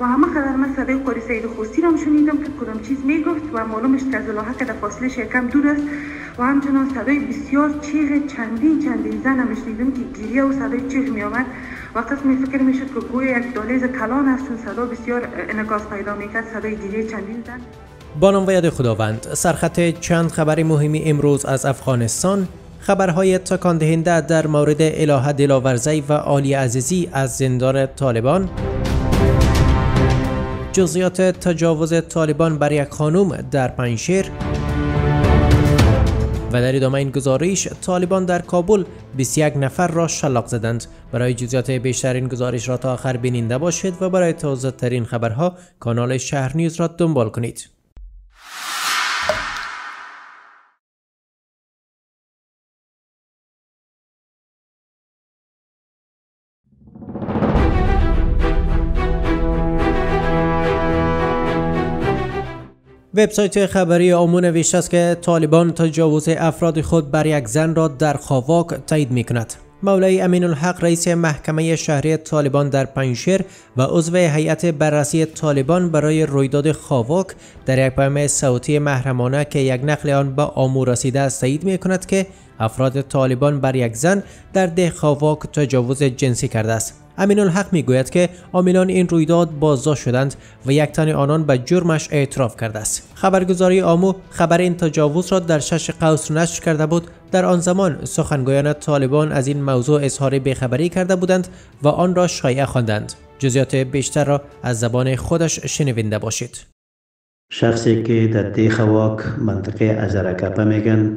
و همه خبر من صدای قاری سید خوستی را شنیدم که کدام چیز میگفت و معلومش که از الهه در فاصله شکم دور است و همچنان صدای بسیار چیغ چندین زن هم شنیدم که گریه و صدای چیغ می آمد و قسمی فکر میشد که گویا یک دالیز کلان است چون صدا بسیار انعکاس پیدا میکرد صدای گریه چندین زن. با نام خداوند سرخط چند خبر مهمی امروز از افغانستان، خبرهای تکاندهنده در مورد الهه دلاورزئی و علی عزیزی از زندان طالبان، جزئیات تجاوز طالبان بر یک خانم در پنجشیر و در ادامه این گزارش طالبان در کابل 21 نفر را شلاق زدند. برای جزئیات بیشتر این گزارش را تا آخر بیننده باشید و برای تازه ترین خبرها کانال شهر نیوز را دنبال کنید. وبسایت خبری آمو نوشته است که طالبان تجاوز افراد خود بر یک زن را در خاواک تایید می کند. مولای امین الحق رئیس محکمه شهری طالبان در پنجشیر و عضو هیئت بررسی طالبان برای رویداد خاواک در یک پیام صوتی محرمانه که یک نقل آن به آمو رسیده است تایید می کند که افراد طالبان بر یک زن در ده خاواک تجاوز جنسی کرده است. امین الحق میگوید که عاملان این رویداد بازداشت شدند و یک تن آنان به جرمش اعتراف کرده است. خبرگزاری آمو خبر این تجاوز را در شش قوس نشر کرده بود. در آن زمان سخنگویان طالبان از این موضوع اظهار بیخبری کرده بودند و آن را شایعه خواندند. جزئیات بیشتر را از زبان خودش شنونده باشید. شخصی که در ده خاواک منطقه ازرکپه میگن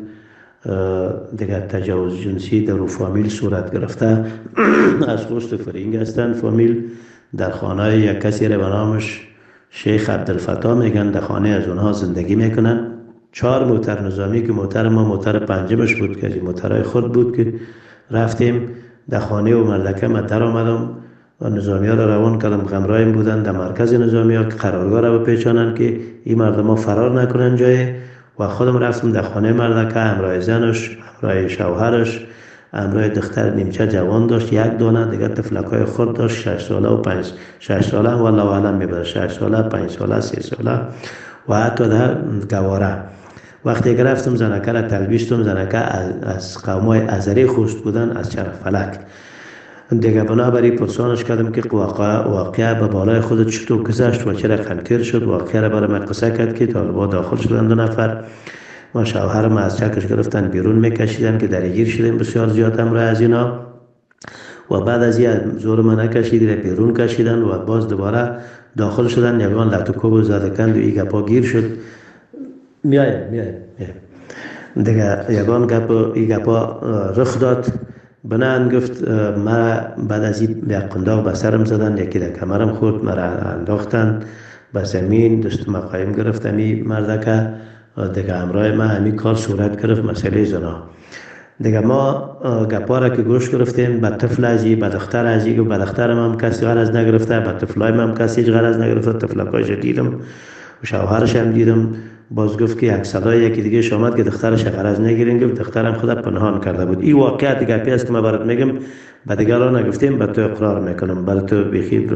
دیگر تجاوز جنسی در او فامیل صورت گرفته از خوست فرینگ هستند. فامیل در خانه یک کسی را به نامش شیخ عبدالفتا میگن، در خانه از اونها زندگی میکنن. چهار موتر نظامی که موتر پنجمش بود که موترهای خود بود که رفتیم در خانه و ملکه متر آمدم و نظامی ها را روان کردم. غمرایم بودن در مرکز نظامی ها که قرارگاه را بپیچانن که این مردم ها فرار نکنن جای و خودم رفتم در خانه مردکه همراه زنش، همراه شوهرش، همراه دختر نیمچه جوان داشت، یک دونه دیگه طفلکای خود داشت 6 ساله والله اعلم میبره 6 ساله، 5 ساله، 3 ساله و حتی در گواره. وقتی گرفتم زنکه را تلبیستم، زنکه از قومای ازری خوست بودن از چرخ فلک دیگه. بنابرای پرسانش کردم که واقعه به بالای خودت چطور گذشت و چرا خنکر شد. واقعه را برای من قصه کرد که طالبا داخل شدن 2 نفر و شوهرم از چکش گرفتن بیرون میکشیدن که درگیر شدیم بسیار زیاد هم را از اینا و بعد از این زور ما نکشید را بیرون کشیدن و باز دوباره داخل شدن یگان لطوکوب زده کند و این گپا گیر شد. میایم دیگه یگان گپا رخ داد. بنان گفت ما بعد از یک قنداق به سرم زدن، یکی در کمرم خورد، مرا انداختن به زمین، دست مقایم گرفتم. این مردکه دیگه همراه ما همین کار صورت گرفت مسئله زنا. دیگه ما گپا را که گوش گرفتیم به طفل ازی، به دختر ازی، به دخترم هم کسی غرض نگرفته، به طفلایم هم کسی هیچ غرض نگرفته. طفلکاش دیدم و شوهرش هم دیدم. باز گفت که یک صدای یکی دیگه آمد که دخترش غرض نگیرین، گفت دخترم خدا پنهان کرده بود. این واقعیت گپی است که ما برات میگم، به دیگران نگفتیم، به تو اقرار میکنم، بر تو بخیر.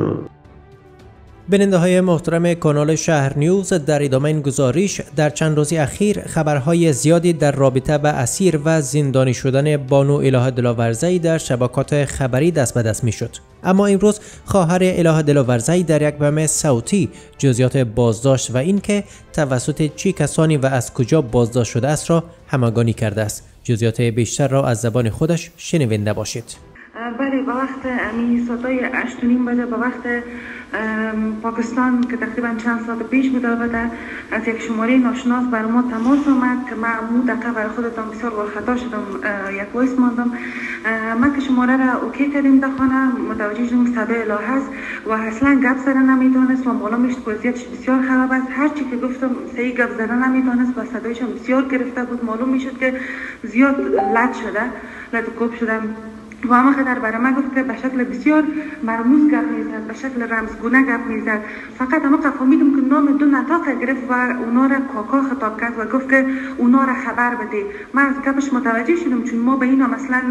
بیننده های محترم کانال شهر نیوز، در ادامه این گزارش در چند روز اخیر خبرهای زیادی در رابطه با اسیر و زندانی شدن بانو الهه دلاورزئی در شبکات خبری دست به دست میشد. اما امروز خواهر الهه دلاورزئی در یک پیام صوتی جزئیات بازداشت و اینکه توسط چه کسانی و از کجا بازداشت شده است را همگانی کرده است. جزئیات بیشتر را از زبان خودش شنونده باشید. بله، به وقت صدای 8:30 بده، به وقت پاکستان که تقریبا چند سال پیش بوده، از یک شماره ناشناس بر ما تماس آمد که من عمو دقیقه برای خودتان بسیار خطا شدم، یک وایس ماندم. ما که شماره را اوکی کردیم در خانه، متوجه شدیم صدای الهه است و اصلا گپ زدن نمیدانست و معلومش وضعیتش بسیار خراب است. هر چی که گفتم صحیح گپ زدن نمیدانست و صدایش بسیار گرفته بود. معلوم میشد که زیاد لط شده، لط کوب شدم و همه خطر برای من گفت که به شکل بسیار مرموز گپ میزد، به شکل رمزگونه گپ میزد. فقط همه فهمیدم که نام دو نتاقه گرفت و اونا را کاکا خطاب کرد و گفت که اونا را خبر بده. من از گپش متوجه شدم چون ما به اینا مثلا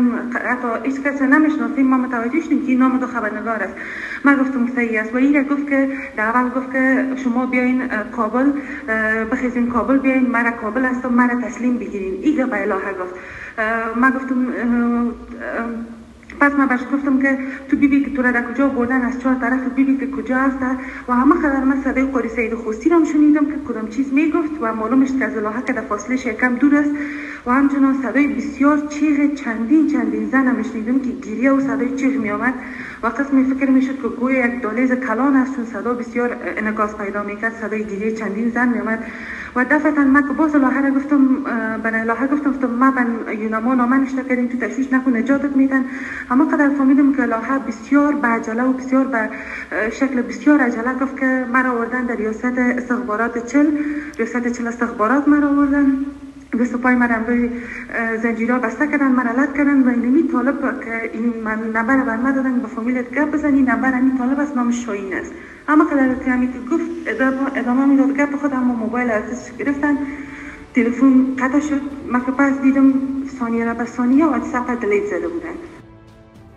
حتی هیچ کس نمیشناسیم، ما متوجه شدیم که این نام دو خبرنگار است. من گفتم صحیح است و این را گفت که در اول گفت که شما بیاین کابل، بخیزین کابل بیاین، مرا کابل هستم، مرا تسلیم بگیرین. ایگه به الهه گفت. من گفتم پس من بهش گفتم که تو بیبی که تو را در کجا بردن، از چهار طرف بیبی که کجا هست و همه خبر. من صدای قاری سید خوستی را شنیدم که کدام چیز میگفت و معلومش که از الهه که در فاصله شکم دور است و همچنان صدای بسیار چیغ چندین زن هم شنیدم که گریه و صدای چیغ می آمد و قسمی فکر میشد که گوی یک دالیز کلان است چون صدا بسیار انعکاس پیدا میکرد، صدای گریه چندین زن می آمد. و دفعتا من که باز الهه را گفتم، به الهه گفتم ما بن یونمان نامه نوشته کردیم تو تشویش نکن، نجاتت میدن. اما قدر فهمیدم که الهه بسیار به عجله و بسیار به شکل بسیار عجله گفت که مرا آوردن در ریاست استخبارات 40، ریاست 40 استخبارات مرا آوردن، به سپای مرا به زنجیرها بسته کردن، مرا لد کردن و اینمی طالب که این نمبر بر من دادن به فامیلت گپ بزنی، نمبر همین طالب است، نام شاهین است. اما قدر که همین که گفت ادامه میداد گپ خود، اما موبایل ازش گرفتن، تلفن قطع شد. من که پس دیدم ثانیه را به ثانیه واتساپ دلیت زده بودن.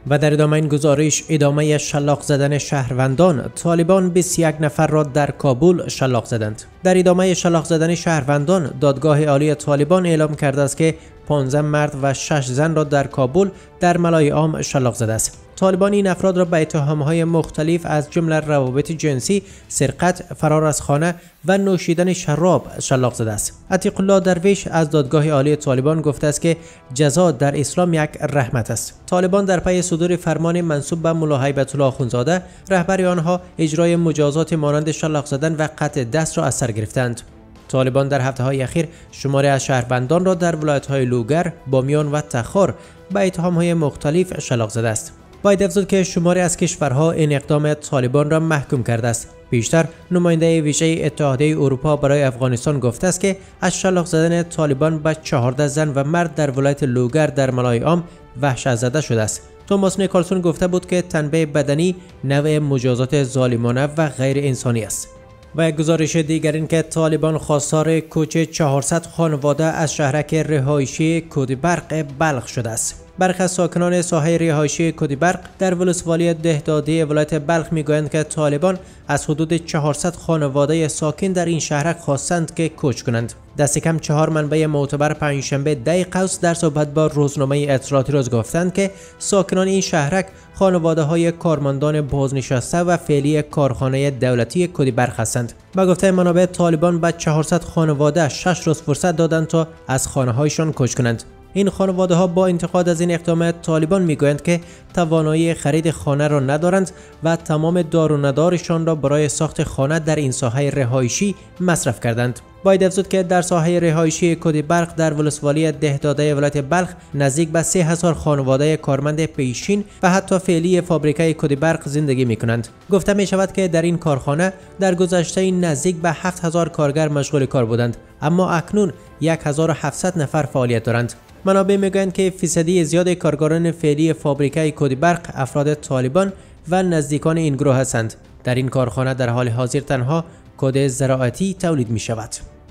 و در ادامه این گزارش، ادامه شلاق زدن شهروندان، طالبان 21 نفر را در کابل شلاق زدند. در ادامه شلاق زدن شهروندان، دادگاه عالی طالبان اعلام کرده است که 15 مرد و 6 زن را در کابل در ملای عام شلاق زده است. طالبان این افراد را به اتهام‌های مختلف از جمله روابط جنسی، سرقت، فرار از خانه و نوشیدن شراب شلاق زده است. عتیق الله درویش از دادگاه عالی طالبان گفته است که جزا در اسلام یک رحمت است. طالبان در پی صدور فرمان منسوب به ملا هیبت الله اخوندزاده، رهبر آنها، اجرای مجازات مانند شلاق زدن و قطع دست را از سر گرفتند. طالبان در هفته‌های اخیر شماری از شهروندان را در ولایت‌های لوگر، بامیان و تخار به اتهام‌های مختلف شلاق زده است. باید افزود که شماری از کشورها این اقدام طالبان را محکوم کرده است. پیشتر نماینده ویژه اتحادیه اروپا برای افغانستان گفته است که از شلاق زدن طالبان به 14 زن و مرد در ولایت لوگر در ملای عام وحشت زده شده است. توماس نیکلسون گفته بود که تنبیه بدنی نوع مجازات ظالمانه و غیر انسانی است. و گزارش دیگر این که طالبان خواستار کوچه 400 خانواده از شهرک رهایشی کودی برق بلخ شده است. برخی از ساکنان ساحه رهایشی کودی برق در ولسوالی دهدادی ولایت بلخ میگویند که طالبان از حدود 400 خانواده ساکن در این شهرک خواستند که کوچ کنند. دست کم 4 منبع معتبر پنجشنبه 10 قوس در صحبت با روزنامه اطلاعاتی روز گفتند که ساکنان این شهرک خانواده های کارمندان بازنشسته و فعلی کارخانه دولتی کودی برق هستند. با گفته منابع، طالبان به 400 خانواده 6 روز فرصت دادند تا از خانه هایشان کوچ کنند. این خانواده ها با انتقاد از این اقدام طالبان میگویند که توانایی خرید خانه را ندارند و تمام دار و ندارشان را برای ساخت خانه در این ساحه رهایشی مصرف کردند. باید افزود که در ساحه رهایشی کودی برق در ولسوالی دهداده ولایت بلخ نزدیک به 3000 خانواده کارمند پیشین و حتی فعلی فابریکه کودی برق زندگی می کنند. گفته می شود که در این کارخانه در گذشته نزدیک به 7000 کارگر مشغول کار بودند، اما اکنون 1700 نفر فعالیت دارند. منابع میگویند که فیصدی زیاد کارگران فعلی فابریکه کودی برق افراد طالبان و نزدیکان این گروه هستند. در این کارخانه در حال حاضر تنها کود زراعتی تولید می شود.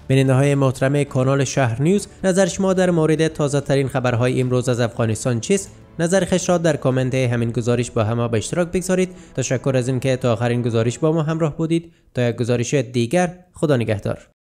بیننده های محترم کانال شهر نیوز، نظر شما در مورد تازه ترین خبرهای امروز از افغانستان چیست؟ نظر خیش را در کامنت همین گزارش با ما به اشتراک بگذارید. تشکر از اینکه تا آخرین گزارش با ما همراه بودید. تا یک گزارش دیگر، خدا نگهدار.